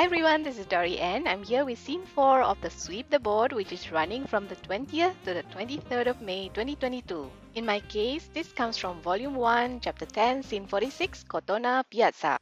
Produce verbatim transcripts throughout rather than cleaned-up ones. Hi everyone, this is Dorianne. I'm here with Scene four of the Sweep the Board, which is running from the twentieth to the twenty-third of May twenty twenty-two. In my case, this comes from Volume one, Chapter ten, Scene forty-six, Cortona Piazza.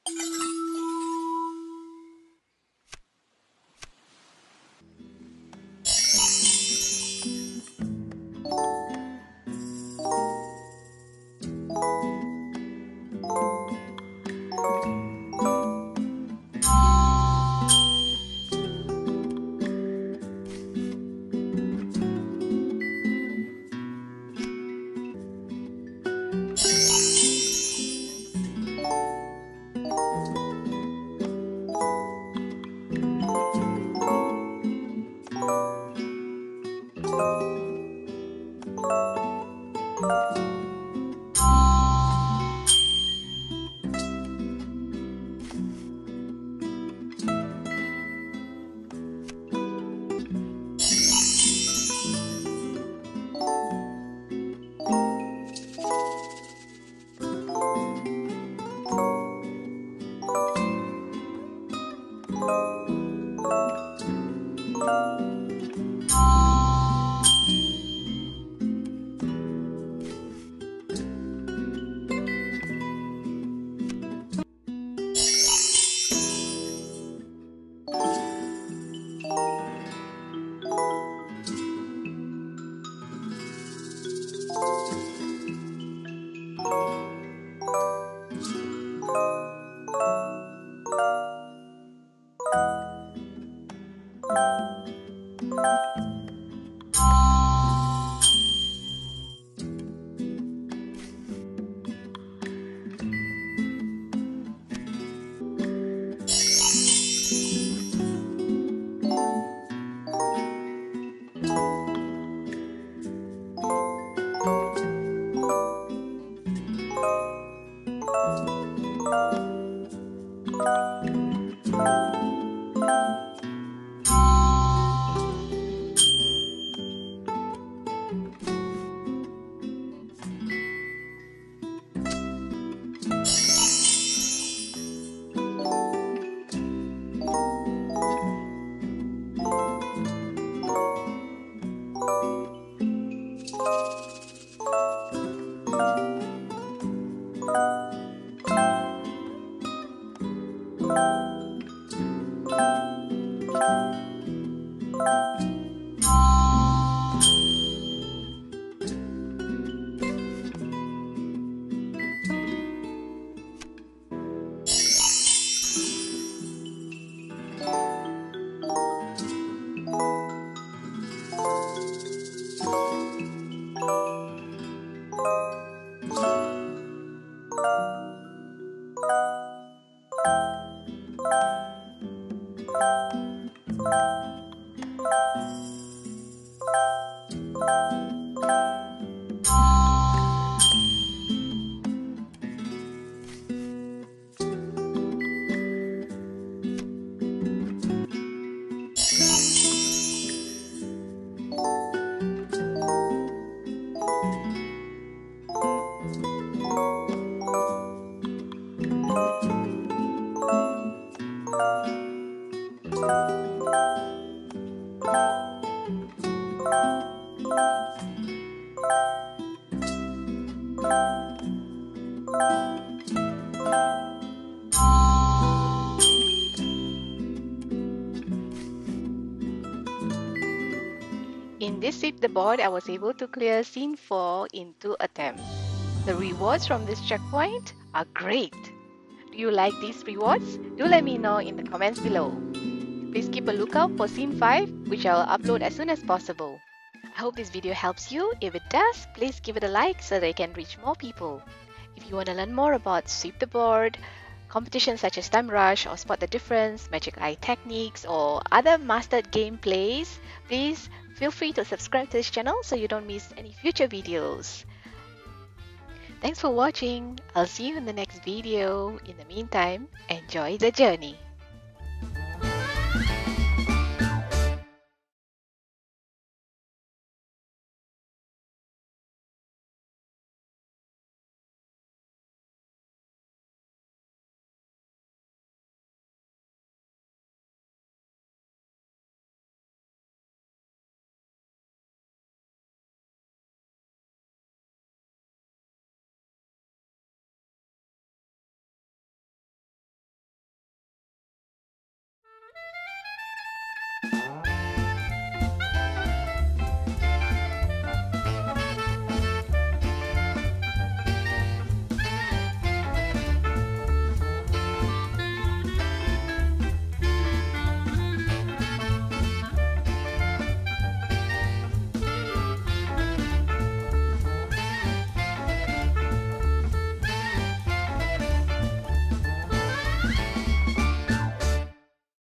In this Sweep the Board, I was able to clear Scene four in two attempts. The rewards from this checkpoint are great! Do you like these rewards? Do let me know in the comments below. Please keep a lookout for Scene five, which I will upload as soon as possible. I hope this video helps you. If it does, please give it a like so that it can reach more people. If you want to learn more about Sweep the Board, competitions such as Time Rush or Spot the Difference, Magic Eye Techniques or other mastered gameplays, please feel free to subscribe to this channel so you don't miss any future videos. Thanks for watching. I'll see you in the next video. In the meantime, enjoy the journey.